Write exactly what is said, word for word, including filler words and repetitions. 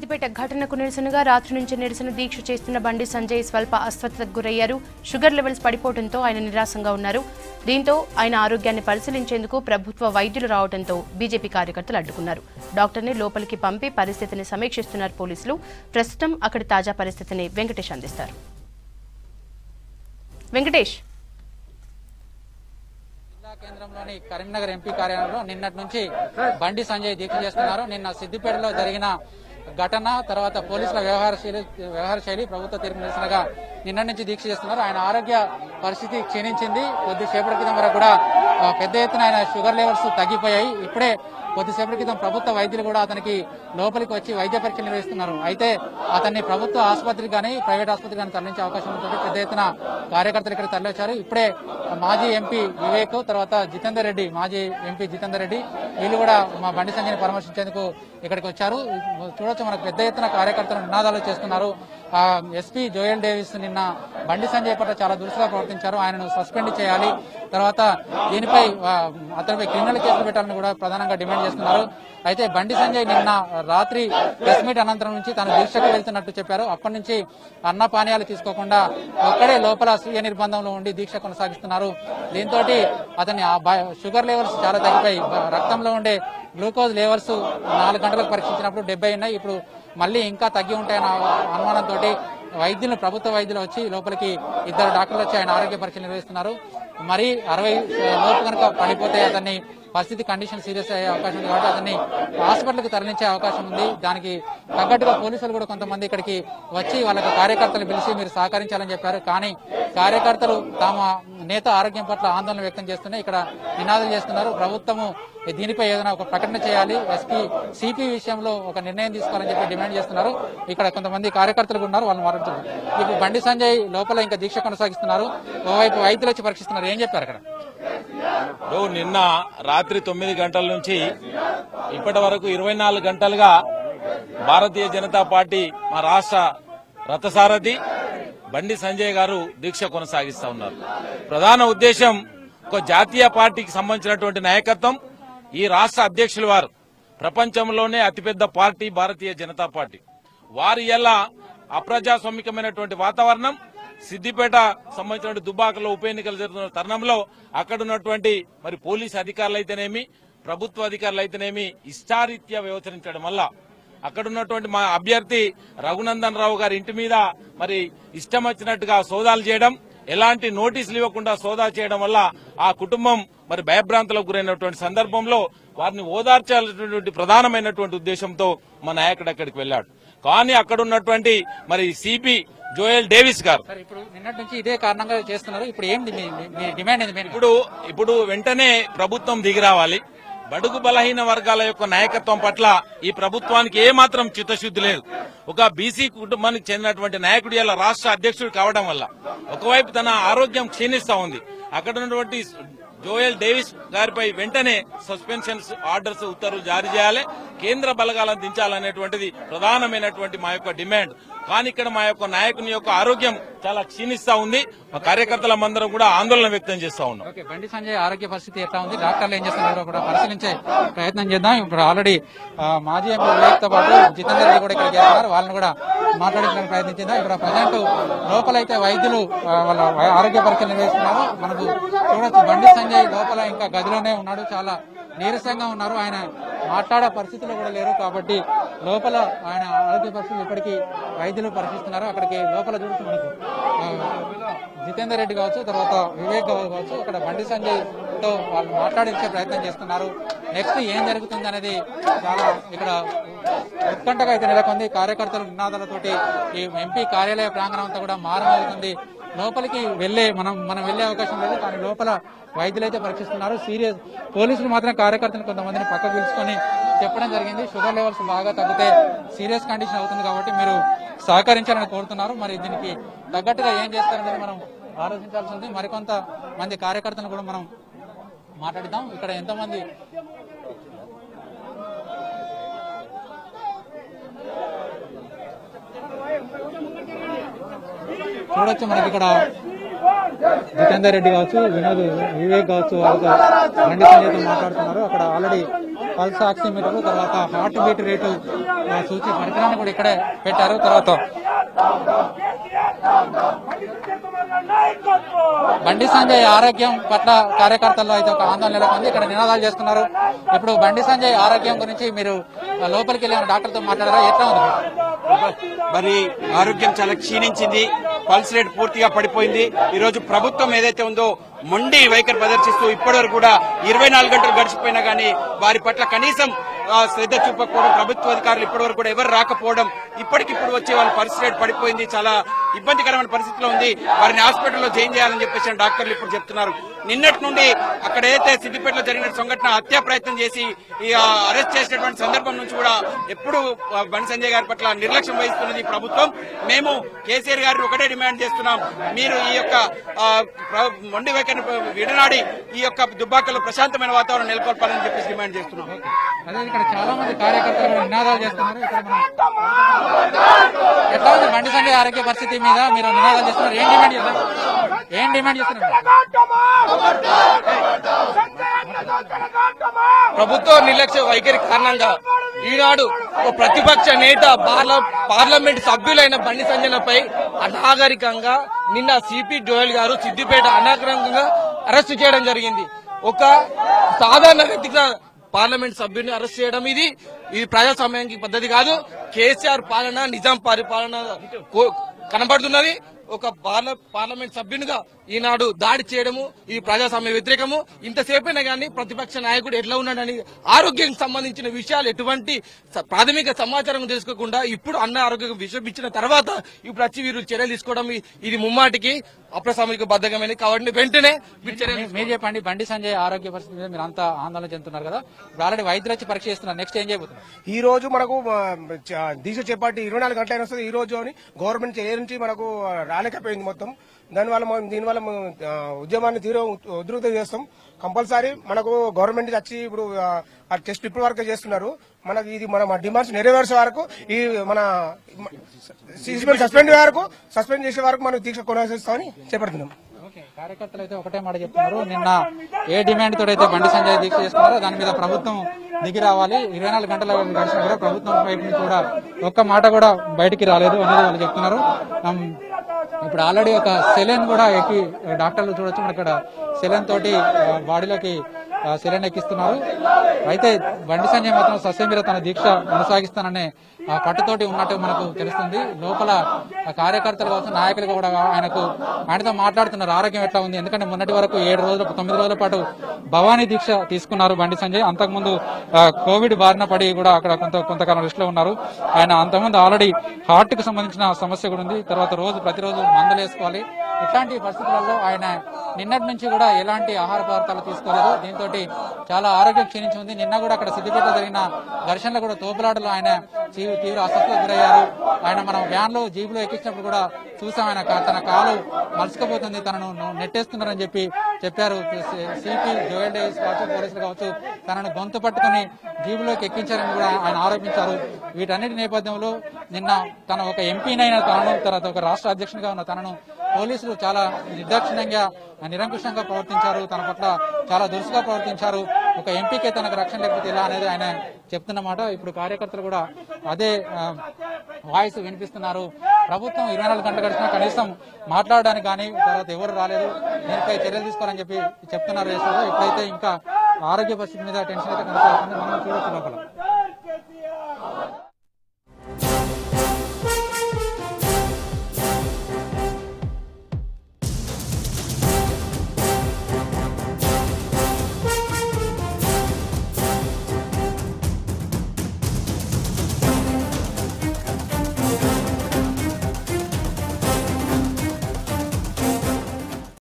సిద్దిపేట ఘటనకు నిరసనగా రాత్రి నుంచి నిరసన దీక్ష చేస్తున్న బండి సంజయ్ స్వల్ప అస్వస్థతకు గురయ్యారు. షుగర్ లెవెల్స్ పడిపోవడంతో ఆయన నిరాశంగా ఉన్నారు. దీంతో ఆయన ఆరోగ్యాన్ని పరిశీలించేందుకు ప్రభుత్వ వైద్యులు రావడంతో బీజేపీ కార్యకర్తలు అడ్డుకున్నారు. డాక్టర్ని లోపలికి పంపి పరిస్థితిని సమీక్షిస్తున్నారు పోలీసులు. ప్రస్తుతం అక్కడ తాజా పరిస్థితిని వెంకటేష్ అందిస్తారు. వెంకటేష్, కేంద్రంలోని కరీంనగర్ ఎంపీ కార్యాలయంలో నిన్నటి నుంచి బండి సంజయ్ దీక్ష చేస్తున్నారు. నిన్న సిద్దిపేటలో జరిగిన ఘటన తర్వాత పోలీసుల వ్యవహార శైలి వ్యవహార శైలి ప్రభుత్వ తీర్పు నిరసనగా నిన్న నుంచి దీక్ష చేస్తున్నారు. ఆయన ఆరోగ్య పరిస్థితి క్షీణించింది. కొద్దిసేపటి క్రితం వరకు కూడా పెద్ద ఎత్తున ఆయన షుగర్ లెవెల్స్ తగ్గిపోయాయి. ఇప్పుడే కొద్దిసేపటి క్రితం ప్రభుత్వ వైద్యులు కూడా అతనికి లోపలికి వచ్చి వైద్య పరీక్షలు నిర్వహిస్తున్నారు. అయితే అతన్ని ప్రభుత్వ ఆసుపత్రికి కానీ ప్రైవేట్ ఆసుపత్రికి కానీ తరలించే అవకాశం ఉంటుంది. పెద్ద ఎత్తున కార్యకర్తలు ఇక్కడ తరలివచ్చారు. ఇప్పుడే మాజీ ఎంపీ వివేక్, తర్వాత జితేందర్ రెడ్డి, మాజీ ఎంపీ జితేందర్ రెడ్డి వీళ్ళు కూడా మా బండి సంజయ్ని పరామర్శించేందుకు ఇక్కడికి వచ్చారు. చూడొచ్చు, మనకు పెద్ద ఎత్తున కార్యకర్తలు నినాదాలు చేస్తున్నారు. ఎస్పీ జోయల్ డేవిస్ నిన్న బండి సంజయ్ పట్ల చాలా దురుసుగా ప్రవర్తించారు. ఆయనను సస్పెండ్ చేయాలి, తర్వాత దీనిపై అతనిపై క్రిమినల్ కేసులు పెట్టాలని కూడా ప్రధానంగా డిమాండ్ చేస్తున్నారు. అయితే బండి సంజయ్ నిన్న రాత్రి ప్రెస్ మీట్ అనంతరం నుంచి తాను దీక్షకు వెళ్తున్నట్టు చెప్పారు. అప్పటి నుంచి అన్న పానీయాలు తీసుకోకుండా ఒక్కడే లోపల స్వీయ నిర్బంధంలో ఉండి దీక్ష కొనసాగిస్తున్నారు. దీంతో అతని షుగర్ లెవెల్స్ చాలా తగ్గిపోయి రక్తంలో ఉండే గ్లూకోజ్ లెవెల్స్ నాలుగు గంటలకు పరీక్షించినప్పుడు డెబ్బై ఉన్నాయి. ఇప్పుడు మళ్లీ ఇంకా తగ్గి ఉంటాయన్న అనుమానంతో వైద్యులు ప్రభుత్వ వైద్యులు వచ్చి లోపలికి ఇద్దరు డాక్టర్లు వచ్చి ఆయన ఆరోగ్య పరీక్షలు నిర్వహిస్తున్నారు. మరి అరవై లోపు కనుక పడిపోతే అతన్ని పరిస్థితి కండిషన్ సీరియస్ అయ్యే అవకాశం ఉంది. కాబట్టి అతన్ని హాస్పిటల్కి తరలించే అవకాశం ఉంది. దానికి తగ్గట్టుగా పోలీసులు కూడా కొంతమంది ఇక్కడికి వచ్చి వాళ్ళకి కార్యకర్తలు పిలిచి మీరు సహకరించాలని చెప్పారు. కానీ కార్యకర్తలు తమ నేత ఆరోగ్యం పట్ల ఆందోళన వ్యక్తం చేస్తున్నాయి. ఇక్కడ నినాదాలు చేస్తున్నారు. ప్రభుత్వము దీనిపై ఏదైనా ఒక ప్రకటన చేయాలి, ఎస్పీ సిపి విషయంలో ఒక నిర్ణయం తీసుకోవాలని చెప్పి డిమాండ్ చేస్తున్నారు. ఇక్కడ కొంతమంది కార్యకర్తలు ఉన్నారు, వాళ్ళు మాట్లాడుతున్నారు. ఇప్పుడు బండి సంజయ్ లోపల ఇంకా దీక్ష కొనసాగిస్తున్నారు. ఓవైపు వైద్యులు వచ్చి పరీక్షిస్తున్నారు. ఏం చెప్పారు అక్కడ? నిన్న రాత్రి తొమ్మిది గంటల నుంచి ఇప్పటి వరకు ఇరవై నాలుగు గంటలుగా భారతీయ జనతా పార్టీ మా రాష్ట్ర రథసారథి బండి సంజయ్ గారు దీక్ష కొనసాగిస్తా ఉన్నారు. ప్రధాన ఉద్దేశం ఒక జాతీయ పార్టీకి సంబంధించినటువంటి నాయకత్వం. ఈ రాష్ట్ర అధ్యక్షులు వారు ప్రపంచంలోనే అతిపెద్ద పార్టీ భారతీయ జనతా పార్టీ. వారి ఎలా అప్రజాస్వామికమైనటువంటి వాతావరణం సిద్దిపేట సంబంధించిన దుబ్బాకలో ఉప ఎన్నికలు జరుగుతున్న తరుణంలో అక్కడ ఉన్నటువంటి మరి పోలీసు అధికారులైతేనేమి ప్రభుత్వ అధికారులైతేనేమి ఇష్టారీత్యా వ్యవహరించడం వల్ల అక్కడున్నటువంటి మా అభ్యర్థి రఘునందన్ రావు గారి ఇంటి మీద మరి ఇష్టం వచ్చినట్టుగా సోదాలు చేయడం, ఎలాంటి నోటీసులు ఇవ్వకుండా సోదా చేయడం వల్ల ఆ కుటుంబం మరి భయభ్రాంతులకు గురైనటువంటి సందర్భంలో వారిని ఓదార్చాల్సినటువంటి ప్రధానమైనటువంటి ఉద్దేశంతో మా నాయకుడు అక్కడికి వెళ్లాడు. కానీ అక్కడున్నటువంటి మరి సిపి జోయల్ డేవిస్ గారు ఇప్పుడు నిన్నటి నుంచి ఇదే కారణంగా చేస్తున్నారు. ఇప్పుడు ఏంటి డిమాండ్? ఇప్పుడు ఇప్పుడు వెంటనే ప్రభుత్వం దిగిరావాలి. బడుగు బలహీన వర్గాల యొక్క నాయకత్వం పట్ల ఈ ప్రభుత్వానికి ఏమాత్రం చిత్తశుద్ది లేదు. ఒక బీసీ కుటుంబానికి చెందినటువంటి నాయకుడు ఇలా రాష్ట్ర అధ్యక్షుడు కావడం వల్ల ఒకవైపు తన ఆరోగ్యం క్షీణిస్తా ఉంది. అక్కడ ఉన్నటువంటి జోయల్ డేవిస్ గారిపై వెంటనే సస్పెన్షన్ ఆర్డర్స్ ఉత్తర్వులు జారీ చేయాలి, కేంద్ర బలగాలను దించాలనేటువంటిది ప్రధానమైనటువంటి మా యొక్క డిమాండ్. కానీ ఇక్కడ మా యొక్క నాయకుని యొక్క ఆరోగ్యం చాలా క్షీణిస్తా ఉంది. మా కార్యకర్తలందరూ కూడా ఆందోళన వ్యక్తం చేస్తా ఉన్నాం. బండి సంజయ్ ఆరోగ్య పరిస్థితి ఎట్లా ఉంది, డాక్టర్లు ఏం చేస్తున్నారో కూడా పరిశీలించే ప్రయత్నం చేద్దాం. ఇప్పుడు ఆల్రెడీ మాజీ ఎంపీ వివేక్తో పాటు జితేందర్ రెడ్డి కూడా ఇక్కడికి వెళ్తున్నారు. వాళ్ళని కూడా మాట్లాడించడానికి ప్రయత్నం చేద్దాం. ఇక్కడ ప్రజెంట్ లోపలైతే వైద్యులు వాళ్ళ ఆరోగ్య పరీక్షలు నిర్వహిస్తున్నారు. మనకు చూడొచ్చు, బండి సంజయ్ లోపల ఇంకా గదిలోనే ఉన్నాడు. చాలా నీరసంగా ఉన్నారు. ఆయన మాట్లాడే పరిస్థితులు కూడా లేరు. కాబట్టి లోపల ఆయన ఆరోగ్య పరిస్థితులు ఇప్పటికీ వైద్యులు పరిశీలిస్తున్నారు. అక్కడికి లోపల చూసి మనకు జితేందర్ రెడ్డి కావచ్చు, తర్వాత వివేక్ కావచ్చు, ఇక్కడ బండి సంజయ్ తో వాళ్ళు మాట్లాడించే ప్రయత్నం చేస్తున్నారు. నెక్స్ట్ ఏం జరుగుతుంది అనేది చాలా ఇక్కడ ఉత్కంఠగా అయితే నెలకొంది. కార్యకర్తల నినాదాలతోటి ఈ ఎంపీ కార్యాలయ ప్రాంగణం అంతా కూడా మారమవుతుంది. లోపలికి వెళ్లే మనం మనం వెళ్లే అవకాశం లేదు. కానీ లోపల వైద్యులు అయితే పరీక్షిస్తున్నారు. సీరియస్ పోలీసులు మాత్రం కార్యకర్తలు కొంతమందిని పక్కకు పిలుచుకొని చెప్పడం జరిగింది, షుగర్ లెవెల్స్ బాగా తగ్గితే సీరియస్ కండిషన్ అవుతుంది, కాబట్టి మీరు సహకరించాలని కోరుతున్నారు. మరి దీనికి తగ్గట్టుగా ఏం చేస్తారనేది మనం ఆలోచించాల్సి ఉంది. మరికొంత మంది కార్యకర్తలను కూడా మనం మాట్లాడదాం. ఇక్కడ ఎంతమంది చూడొచ్చు, మనకి ఇక్కడ జితేందర్ రెడ్డి కావచ్చు, వినోద్, వివేక్ కావచ్చు, వాళ్ళతో బండి సంజయ్తో మాట్లాడుతున్నారు. అక్కడ ఆల్రెడీ పల్స్ ఆక్సిమీటర్ తర్వాత హార్ట్ బీట్ రేటు సూచే పరికరాన్ని కూడా ఇక్కడే పెట్టారు. తర్వాత బండి సంజయ్ ఆరోగ్యం పట్ల కార్యకర్తల్లో అయితే ఒక ఆందోళన నెలకొంది. ఇక్కడ నినాదాలు చేస్తున్నారు. ఇప్పుడు బండి సంజయ్ ఆరోగ్యం గురించి మీరు లోపలికి వెళ్ళిన డాక్టర్తో మాట్లాడారా? ఎట్లా ఉంది? మరి ఆరోగ్యం చాలా క్షీణించింది, పల్స్ రేట్ పూర్తిగా పడిపోయింది. ఈ రోజు ప్రభుత్వం ఏదైతే ఉందో మొండి వైఖరి ప్రదర్శిస్తూ ఇప్పటివరకు కూడా ఇరవై నాలుగు గంటలు గడిచిపోయినా గానీ వారి పట్ల కనీసం శ్రద్ధ చూపకపోవడం, ప్రభుత్వ అధికారులు ఇప్పటివరకు కూడా ఎవరు రాకపోవడం, ఇప్పటికిప్పుడు వచ్చే వాళ్ళ పల్స్ రేట్ పడిపోయింది, చాలా ఇబ్బందికరమైన పరిస్థితిలో ఉంది, వారిని హాస్పిటల్లో జాయిన్ చేయాలని చెప్పేసి డాక్టర్లు ఇప్పుడు చెప్తున్నారు. నిన్నటి నుండి అక్కడ ఏదైతే సిద్దిపేటలో జరిగిన సంఘటన హత్యా ప్రయత్నం చేసి అరెస్ట్ చేసినటువంటి సందర్భం నుంచి కూడా ఎప్పుడు బండి సంజయ్ గారి పట్ల నిర్లక్ష్యం వహిస్తున్నది ప్రభుత్వం. మేము కేసీఆర్ గారిని ఒకటే డిమాండ్ చేస్తున్నాం, మీరు ఈ యొక్క మొండి వైఖరిని విడనాడి ఈ యొక్క దుబ్బాకలో ప్రశాంతమైన వాతావరణం నెలకొల్పాలని చెప్పేసి డిమాండ్ చేస్తున్నాం. అదే ఇక్కడ చాలా మంది కార్యకర్తలు నినాదాలు చేస్తున్నారు. ఎట్లా ఉంది బండి సంజయ్ ఆరోగ్య పరిస్థితి మీద మీరు నినాదాలు చేస్తున్నారు? ఏం డిమాండ్ చేస్తున్నారు? ఏం డిమాండ్ చేస్తున్నారు? ప్రభుత్వ నిర్లక్ష్య వైఖరి కారణంగా ఈనాడు ప్రతిపక్ష నేత పార్లమెంట్ సభ్యులైన బండి సంజయ్పై అనాగరికంగా నిన్న సిపి జోయల్ గారు సిద్దిపేట అనాగరికంగా అరెస్టు చేయడం జరిగింది. ఒక సాధారణ వ్యక్తిగా పార్లమెంట్ సభ్యుని అరెస్ట్ చేయడం ఇది ఇది ప్రజాస్వామ్యానికి పద్ధతి కాదు. కేసీఆర్ పాలన, నిజాం పరిపాలన కనబడుతున్నది. ఒక పార్లమెంట్ సభ్యునిగా ఈనాడు దాడి చేయడము ఇది ప్రజాస్వామ్య వ్యతిరేకము. ఇంతసేపైనా గానీ ప్రతిపక్ష నాయకుడు ఎట్లా ఉన్నాడని ఆరోగ్యానికి సంబంధించిన విషయాలు ఎటువంటి ప్రాథమిక సమాచారం తెలుసుకోకుండా ఇప్పుడు అన్న ఆరోగ్యం విషయం ఇచ్చిన తర్వాత ఇప్పుడు వచ్చి వీరు చర్యలు తీసుకోవడం ఇది ముమ్మాటికి అప్రసామిక బద్ధకమైనది. కాబట్టి వెంటనే మీరు చెప్పండి, బండి సంజయ్ ఆరోగ్య పరిస్థితి మీద మీరు అంతా ఆందోళన చెందుతున్నారు కదా, ఇప్పుడు ఆల్రెడీ వైద్యులు వచ్చి పరీక్ష చేస్తున్నారు, నెక్స్ట్ ఏం చేయబోతున్నారు? ఈ రోజు మనకు దీక్ష చేపట్టి ఇరవై నాలుగు గంటలైనా వస్తుంది. ఈ రోజు అని గవర్నమెంట్ చర్య నుంచి మనకు రాలేకపోయింది మొత్తం. దానివల్ల మనం దీనివల్ల ఉద్యమాన్ని తీవ్ర ఉధృతం చేస్తాం. కంపల్సరీ మనకు గవర్నమెంట్ వచ్చి ఇప్పుడు ఆ టెస్ట్ ఇప్పుడు వరకు చేస్తున్నారు. మనకు ఇది మన డిమాండ్స్ నెరవేర్చే వరకు, ఈ మన సస్పెండ్ వరకు సస్పెండ్ చేసే వరకు మనం దీక్ష కొనసాగిస్తామని చేపడుతున్నాం. కార్యకర్తలు అయితే ఒకటే మాట చెప్తున్నారు, నిన్న ఏ డిమాండ్ తో అయితే బండి సంజయ్ దీక్ష చేస్తున్నారో దాని మీద ప్రభుత్వం దిగి రావాలి. ఇరవై నాలుగు గంటల గడిచినా కూడా ప్రభుత్వం బయట నుంచి కూడా ఒక్క మాట కూడా బయటికి రాలేదు అనేది వాళ్ళు చెప్తున్నారు. ఇప్పుడు ఆల్రెడీ ఒక సెలెన్ కూడా ఎక్కి డాక్టర్లు చూడొచ్చు, మన ఇక్కడ సెలెన్ తోటి బాడీలోకి సెలెన్ ఎక్కిస్తున్నారు. అయితే బండి సంజయ్ మాత్రం ససేమిరా తన దీక్ష కొనసాగిస్తాననే పట్టుతోటి ఉన్నట్టు మనకు తెలుస్తుంది. లోపల కార్యకర్తలు కావచ్చు, నాయకులు కూడా ఆయనకు ఆయనతో మాట్లాడుతున్నారు ఆరోగ్యం ఎట్లా ఉంది. ఎందుకంటే మొన్నటి వరకు ఏడు రోజుల తొమ్మిది రోజుల పాటు భవానీ దీక్ష తీసుకున్నారు బండి సంజయ్. అంతకుముందు కోవిడ్ బారిన పడి కూడా అక్కడ కొంత కొంతకాలం లిస్ట్ లో ఉన్నారు ఆయన. అంతకుముందు ఆల్రెడీ హార్ట్ కు సంబంధించిన సమస్య కూడా ఉంది. తర్వాత రోజు ప్రతిరోజు మందులు వేసుకోవాలి. ఇట్లాంటి పరిస్థితులలో ఆయన నిన్నటి నుంచి కూడా ఎలాంటి ఆహార పదార్థాలు తీసుకోలేదు. దీంతో చాలా ఆరోగ్యం క్షీణించి ఉంది. నిన్న కూడా అక్కడ సిద్దిపేట జరిగిన ఘర్షణలో కూడా తోపులాటలో ఆయన తీవ్ర అస్వస్థతకు గురయ్యారు. ఆయన మనం వ్యాన్ లో జీబులో ఎక్కించినప్పుడు కూడా చూసాం, ఆయన తన కాలు మలుసుకుపోతుంది, తనను నెట్టేస్తున్నారని చెప్పి చెప్పారు. సిపి జోయల్ డేస్ కావచ్చు, పోలీసులు కావచ్చు తనను గొంతు పట్టుకుని జీబులోకి ఎక్కించారని కూడా ఆయన ఆరోపించారు. వీటన్నిటి నేపథ్యంలో నిన్న తన ఒక ఎంపీనైన తనను, తర్వాత ఒక రాష్ట్ర అధ్యక్షునిగా ఉన్న తనను పోలీసులు చాలా నిర్దాక్షిణ్యంగా, నిరంకుశంగా ప్రవర్తించారు. తన పట్ల చాలా దురుసుగా ప్రవర్తించారు. ఒక ఎంపీకే తనకు రక్షణ లేకపోతే ఇలా అనేది ఆయన చెప్తున్నమాట. ఇప్పుడు కార్యకర్తలు కూడా అదే వాయిస్ వినిపిస్తున్నారు. ప్రభుత్వం ఇరవై నాలుగు గంటలు గడిచినా కనీసం మాట్లాడడానికి కానీ, తర్వాత ఎవరు రాలేదు, దీనిపై చర్యలు తీసుకోవాలని చెప్పి చెప్తున్నారు. ఎప్పుడైతే ఇంకా ఆరోగ్య పరిస్థితి మీద టెన్షన్ అయితే కొనసాగుతుంది. మనం చూడొచ్చు లోపల